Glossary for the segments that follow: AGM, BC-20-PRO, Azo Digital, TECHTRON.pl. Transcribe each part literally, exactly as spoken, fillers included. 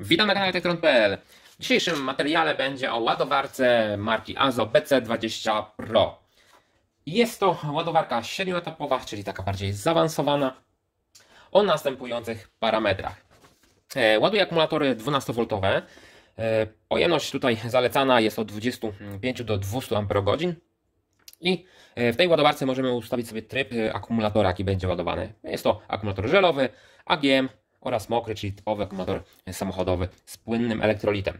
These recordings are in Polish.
Witam na kanale TECHTRON.pl. W dzisiejszym materiale będzie o ładowarce marki Azo B C dwadzieścia pro. Jest to ładowarka siedmioetapowa, czyli taka bardziej zaawansowana, o następujących parametrach. Ładuje akumulatory dwunastowooltowe. Pojemność tutaj zalecana jest od dwudziestu pięciu do dwustu amperogodzin. I w tej ładowarce możemy ustawić sobie tryb akumulatora, jaki będzie ładowany. Jest to akumulator żelowy, A G M oraz mokry, czyli typowy akumulator samochodowy z płynnym elektrolitem.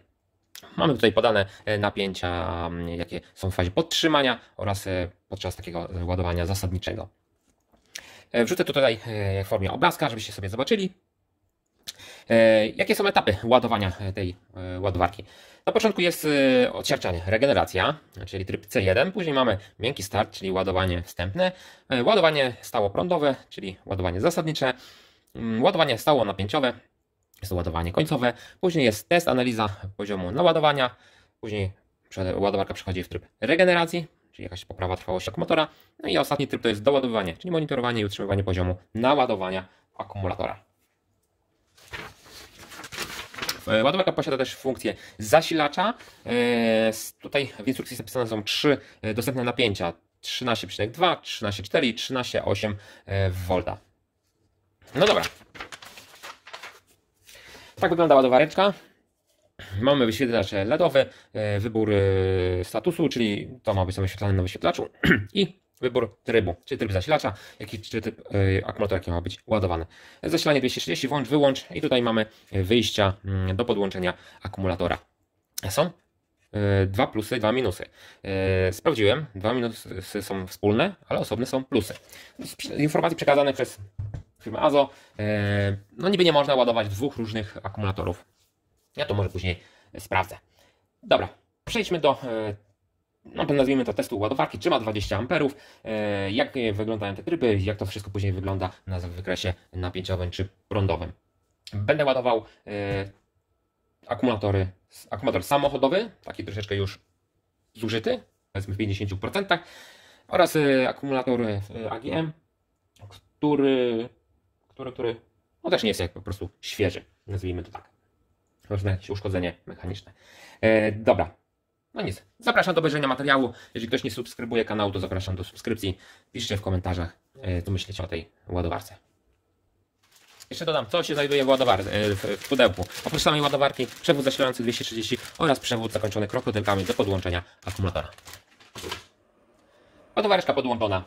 Mamy tutaj podane napięcia, jakie są w fazie podtrzymania oraz podczas takiego ładowania zasadniczego. Wrzucę to tutaj w formie obrazka, żebyście sobie zobaczyli, jakie są etapy ładowania tej ładowarki. Na początku jest odsiarczanie, regeneracja, czyli tryb C jeden. Później mamy miękki start, czyli ładowanie wstępne. Ładowanie stałoprądowe, czyli ładowanie zasadnicze. Ładowanie stałonapięciowe, jest to ładowanie końcowe. Później jest test, analiza poziomu naładowania. Później ładowarka przechodzi w tryb regeneracji, czyli jakaś poprawa trwałości akumulatora. No i ostatni tryb to jest doładowywanie, czyli monitorowanie i utrzymywanie poziomu naładowania akumulatora. Ładowarka posiada też funkcję zasilacza. Tutaj w instrukcji zapisane są trzy dostępne napięcia: trzynaście przecinek dwa, trzynaście przecinek cztery i trzynaście przecinek osiem wolta. No dobra. Tak wygląda ładowareczka. Mamy wyświetlacz ledowy, wybór statusu, czyli to ma być wyświetlane na wyświetlaczu, i wybór trybu, czy tryb zasilacza, jaki, czy typ y, akumulatora, jaki ma być ładowany. Zasilanie dwieście trzydzieści, włącz, wyłącz, i tutaj mamy wyjścia y, do podłączenia akumulatora. Są y, dwa plusy, dwa minusy. Y, sprawdziłem, dwa minusy są wspólne, ale osobne są plusy. Z informacji przekazanych przez firmę Azo, y, no niby nie można ładować dwóch różnych akumulatorów. Ja to może później sprawdzę. Dobra, przejdźmy do y, No, nazwijmy to testu ładowarki, czy ma dwadzieścia amperów, jak wyglądają te tryby, jak to wszystko później wygląda na wykresie napięciowym czy prądowym. Będę ładował akumulatory, akumulator samochodowy, taki troszeczkę już zużyty, powiedzmy w pięćdziesięciu procentach, oraz akumulator A G M, który, który, który no też nie jest jak po prostu świeży, nazwijmy to tak. Różne jakieś uszkodzenie mechaniczne. Dobra. No nic, zapraszam do obejrzenia materiału. Jeżeli ktoś nie subskrybuje kanału, to zapraszam do subskrypcji. Piszcie w komentarzach, co myślicie o tej ładowarce. Jeszcze dodam, co się znajduje w, w pudełku. Oprócz samej ładowarki, przewód zasilający dwieście trzydzieści oraz przewód zakończony krokodelkami do podłączenia akumulatora. Ładowareczka podłączona.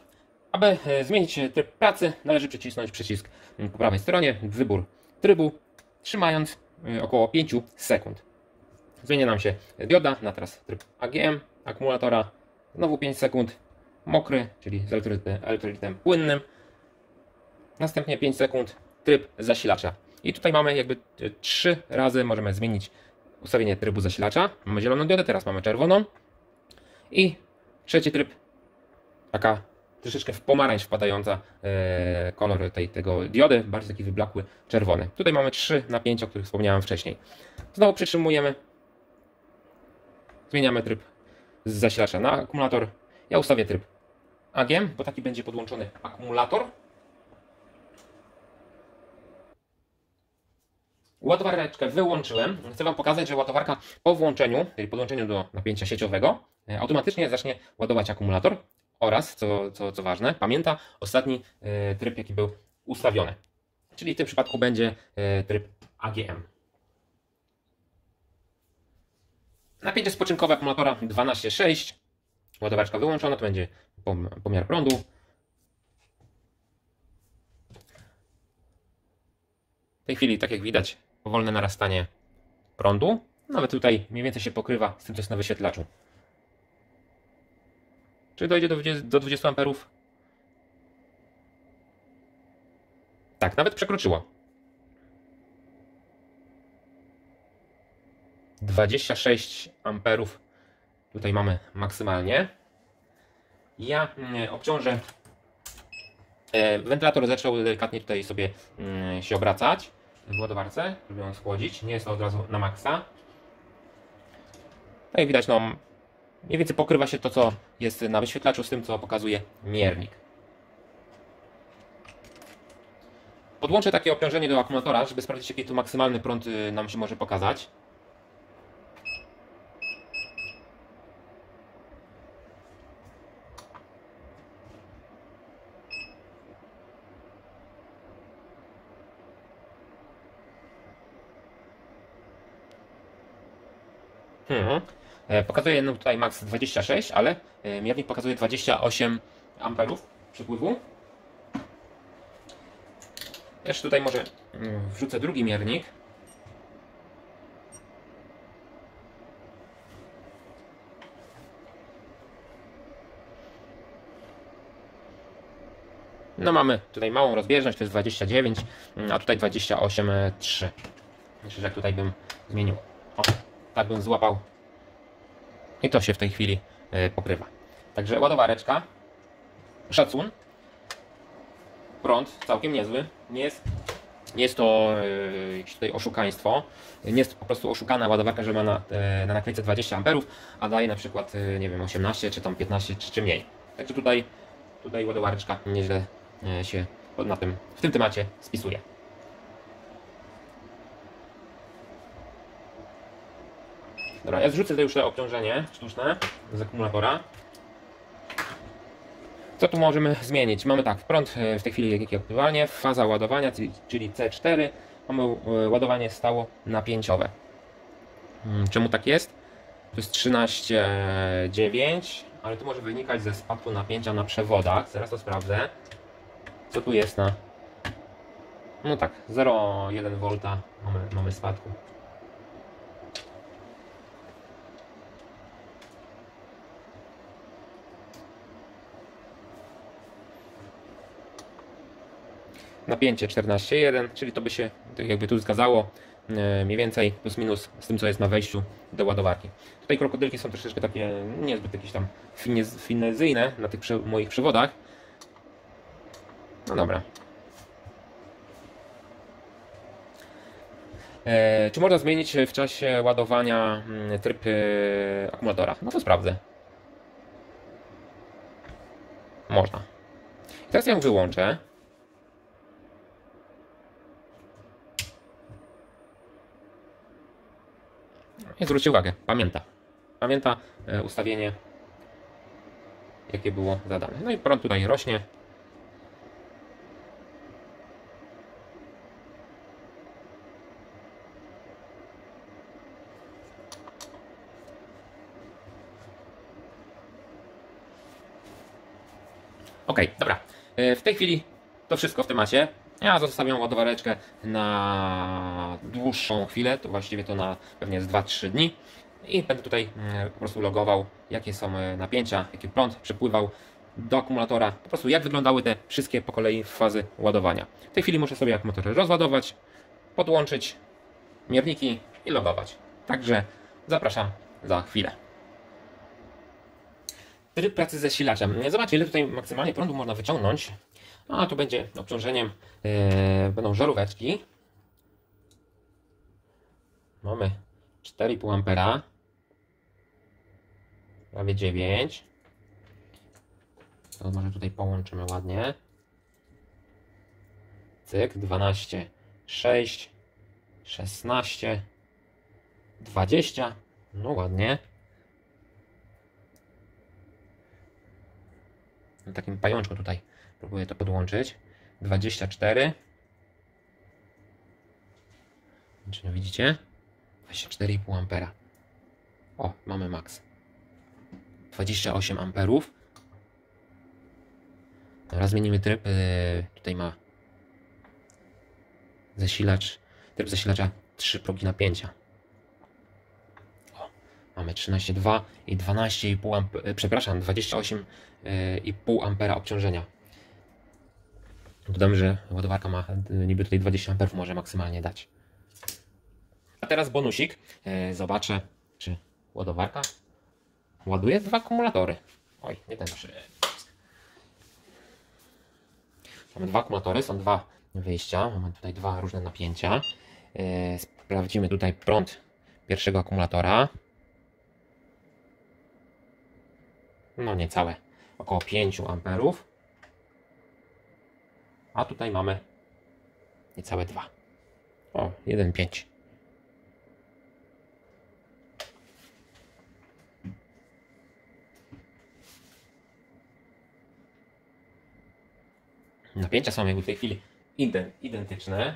Aby zmienić tryb pracy, należy przycisnąć przycisk po prawej stronie, wybór trybu, trzymając około pięć sekund. Zmienia nam się dioda na teraz tryb A G M akumulatora, znowu pięć sekund, mokry, czyli z elektrolitem, elektrolitem płynnym, następnie pięć sekund, tryb zasilacza. I tutaj mamy jakby trzy razy możemy zmienić ustawienie trybu zasilacza. Mamy zieloną diodę, teraz mamy czerwoną i trzeci tryb, taka troszeczkę w pomarańcz wpadająca e, kolor tej, tego diody, bardziej taki wyblakły czerwony. Tutaj mamy trzy napięcia, o których wspomniałem wcześniej. Znowu przytrzymujemy. Zmieniamy tryb z zasilacza na akumulator. Ja ustawię tryb A G M, bo taki będzie podłączony akumulator. Ładowareczkę wyłączyłem. Chcę Wam pokazać, że ładowarka po włączeniu, czyli podłączeniu do napięcia sieciowego, automatycznie zacznie ładować akumulator oraz, co, co, co ważne, pamięta ostatni tryb, jaki był ustawiony. Czyli w tym przypadku będzie tryb A G M. Napięcie spoczynkowe akumulatora dwanaście przecinek sześć. Ładowareczka wyłączona, to będzie pomiar prądu. W tej chwili, tak jak widać, powolne narastanie prądu. Nawet tutaj mniej więcej się pokrywa z tym, co jest na wyświetlaczu. Czy dojdzie do dwudziestu amperów? Tak, nawet przekroczyło. dwadzieścia sześć amperów tutaj mamy maksymalnie. Ja obciążę, wentylator zaczął delikatnie tutaj sobie się obracać w ładowarce, żeby ją schłodzić, nie jest to od razu na maksa. Tak jak widać, no, mniej więcej pokrywa się to, co jest na wyświetlaczu, z tym, co pokazuje miernik. Podłączę takie obciążenie do akumulatora, żeby sprawdzić, jaki tu maksymalny prąd nam się może pokazać. Hmm. Pokazuje no tutaj max dwadzieścia sześć, ale miernik pokazuje dwadzieścia osiem amperów przepływu. Jeszcze tutaj może wrzucę drugi miernik. No mamy tutaj małą rozbieżność, to jest dwadzieścia dziewięć, a tutaj dwadzieścia osiem przecinek trzy. Myślę, że jak tutaj bym zmienił. O, tak bym złapał. I to się w tej chwili pokrywa. Także ładowareczka. Szacun. Prąd całkiem niezły. Nie jest, nie jest to yy, jakieś tutaj oszukaństwo. Nie jest to po prostu oszukana ładowarka, że ma na, yy, na naklejce dwadzieścia amperów, a daje na przykład yy, nie wiem, osiemnaście czy tam piętnaście czy, czy mniej. Także tutaj, tutaj ładowareczka nieźle yy, się na tym, w tym temacie spisuje. Dobra, ja zrzucę tutaj już to obciążenie sztuczne z akumulatora. Co tu możemy zmienić? Mamy tak, prąd w tej chwili jakie odpływanie, faza ładowania, czyli C cztery. Mamy ładowanie stało napięciowe. Czemu tak jest? To jest trzynaście przecinek dziewięć, ale to może wynikać ze spadku napięcia na przewodach. Zaraz to sprawdzę. Co tu jest na... No tak, zero przecinek jeden wolta mamy, mamy spadku. Napięcie czternaście przecinek jeden, czyli to by się jakby tu zgadzało mniej więcej plus minus z tym, co jest na wejściu do ładowarki. Tutaj krokodylki są troszeczkę takie niezbyt jakieś tam finezyjne na tych prze moich przewodach. No dobra. E, czy można zmienić w czasie ładowania tryb akumulatora? No to sprawdzę. Można. I teraz ją wyłączę. I zwróćcie uwagę, pamięta. Pamięta ustawienie, jakie było zadane. No i prąd tutaj rośnie. Ok, dobra. W tej chwili to wszystko w temacie. Ja zostawiam ładowareczkę na dłuższą chwilę, to właściwie to na pewnie z dwa trzy dni i będę tutaj po prostu logował, jakie są napięcia, jaki prąd przepływał do akumulatora, po prostu jak wyglądały te wszystkie po kolei fazy ładowania. W tej chwili muszę sobie akumulator rozładować, podłączyć mierniki i logować. Także zapraszam za chwilę. Tryb pracy z zasilaczem. Zobaczcie, ile tutaj maksymalnie prądu można wyciągnąć. A tu będzie obciążeniem, yy, będą żaróweczki. Mamy cztery i pół ampera, prawie dziewięć. To może tutaj połączymy ładnie. Cyk, dwanaście, sześć, szesnaście, dwadzieścia. No ładnie. Na takim pajączku tutaj próbuję to podłączyć. dwadzieścia cztery. Czy nie widzicie? dwadzieścia cztery i pół ampera. O, mamy max. dwadzieścia osiem amperów. Teraz zmienimy tryb. Tutaj ma zasilacz. Tryb zasilacza trzy progi napięcia. O, mamy trzynaście przecinek dwa i dwanaście i pół ampera. Przepraszam, dwadzieścia osiem i pół ampera obciążenia. Dodam, że ładowarka ma niby tutaj dwadzieścia amperów, może maksymalnie dać. A teraz bonusik. Zobaczę, czy ładowarka ładuje dwa akumulatory. Oj, nie ten przycisk. Mamy dwa akumulatory, są dwa wyjścia. Mamy tutaj dwa różne napięcia. Sprawdzimy tutaj prąd pierwszego akumulatora. No niecałe, około pięć amperów. A tutaj mamy niecałe dwa. O, jeden przecinek pięć. Napięcia są jakby w tej chwili identyczne,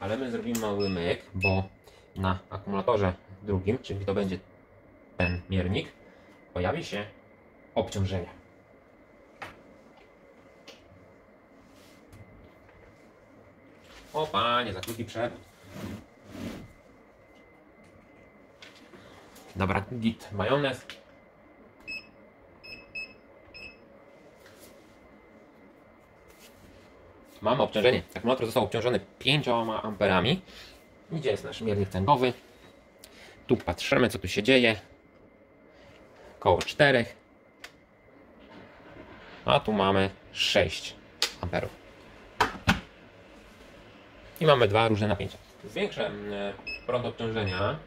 ale my zrobimy mały myk, bo na akumulatorze drugim, czyli to będzie ten miernik, pojawi się obciążenie. O panie, za krótki przewód. Dobra, git, majonez. Mamy obciążenie. Akumulator został obciążony pięcioma amperami. Gdzie jest nasz miernik tęgowy? Tu patrzymy, co tu się dzieje. Koło cztery. A tu mamy sześć amperów. I mamy dwa różne napięcia. Zwiększę prąd obciążenia.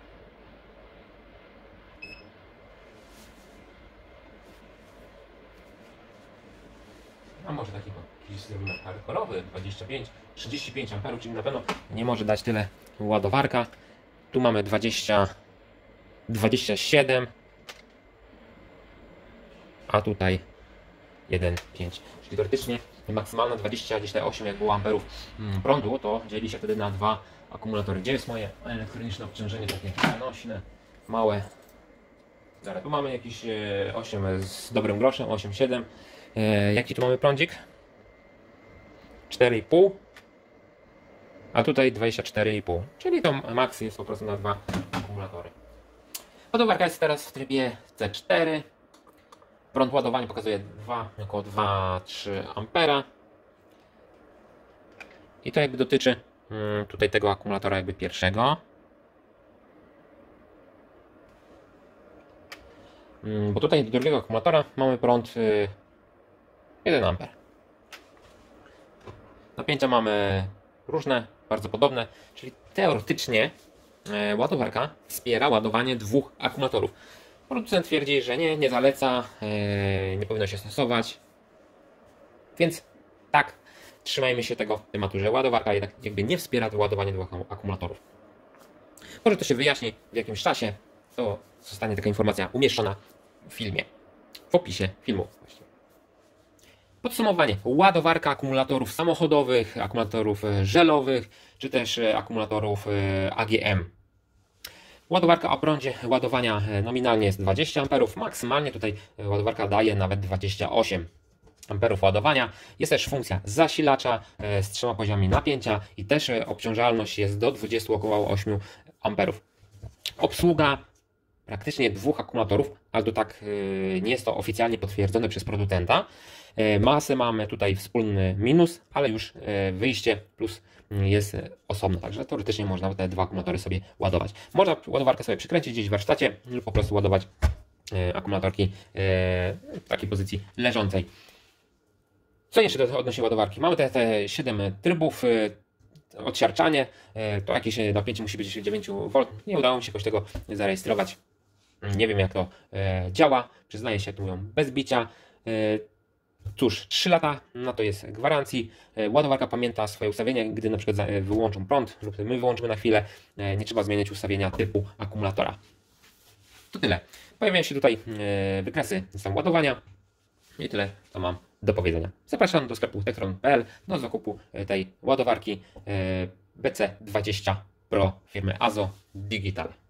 A może taki zrobimy hardkorowy, dwadzieścia pięć, trzydzieści pięć amperów, czyli na pewno nie może dać tyle ładowarka. Tu mamy dwadzieścia, dwadzieścia siedem, a tutaj jeden przecinek pięć. Czyli teoretycznie maksymalna dwadzieścia osiem amperów prądu, to dzieli się wtedy na dwa akumulatory. Gdzie jest moje elektroniczne obciążenie takie nośne, małe? Zaraz, tu mamy jakieś osiem z dobrym groszem, osiem przecinek siedem. Jaki tu mamy prądzik? cztery przecinek pięć, a tutaj dwadzieścia cztery przecinek pięć, czyli to max jest po prostu na dwa akumulatory. Ładowarka jest teraz w trybie C cztery. Prąd ładowania pokazuje około dwa przecinek trzy ampera. I to jakby dotyczy tutaj tego akumulatora jakby pierwszego. Bo tutaj do drugiego akumulatora mamy prąd jeden amper. Napięcia mamy różne, bardzo podobne, czyli teoretycznie ładowarka wspiera ładowanie dwóch akumulatorów. Producent twierdzi, że nie, nie zaleca, nie powinno się stosować, więc tak, trzymajmy się tego w tematu, że ładowarka jednak jakby nie wspiera ładowania dwóch akumulatorów. Może to się wyjaśni w jakimś czasie, to zostanie taka informacja umieszczona w filmie, w opisie filmu właśnie. Podsumowanie. Ładowarka akumulatorów samochodowych, akumulatorów żelowych, czy też akumulatorów A G M. Ładowarka o prądzie ładowania nominalnie jest dwadzieścia amperów, maksymalnie tutaj ładowarka daje nawet dwadzieścia osiem amperów ładowania. Jest też funkcja zasilacza z trzema poziomami napięcia i też obciążalność jest do dwudziestu około ośmiu amperów. Obsługa praktycznie dwóch akumulatorów, ale to tak nie jest to oficjalnie potwierdzone przez producenta. Masę mamy tutaj wspólny minus, ale już wyjście plus jest osobno, także teoretycznie można te dwa akumulatory sobie ładować. Można ładowarkę sobie przykręcić gdzieś w warsztacie lub po prostu ładować akumulatorki w takiej pozycji leżącej. Co jeszcze odnośnie ładowarki? Mamy te, te siedem trybów. Odsiarczanie, to jakieś napięcie musi być dziewięć wolt. Nie udało mi się jakoś tego zarejestrować. Nie wiem, jak to działa. Przyznaję się, jak to mówią, bez bicia. Cóż, trzy lata, no to jest gwarancji. Ładowarka pamięta swoje ustawienia, gdy na przykład wyłączą prąd lub my wyłączymy na chwilę. Nie trzeba zmieniać ustawienia typu akumulatora. To tyle. Pojawiają się tutaj wykresy sam ładowania. I tyle to mam do powiedzenia. Zapraszam do sklepu TECHTRON kropka p l do zakupu tej ładowarki B C dwadzieścia pro firmy Azo Digital.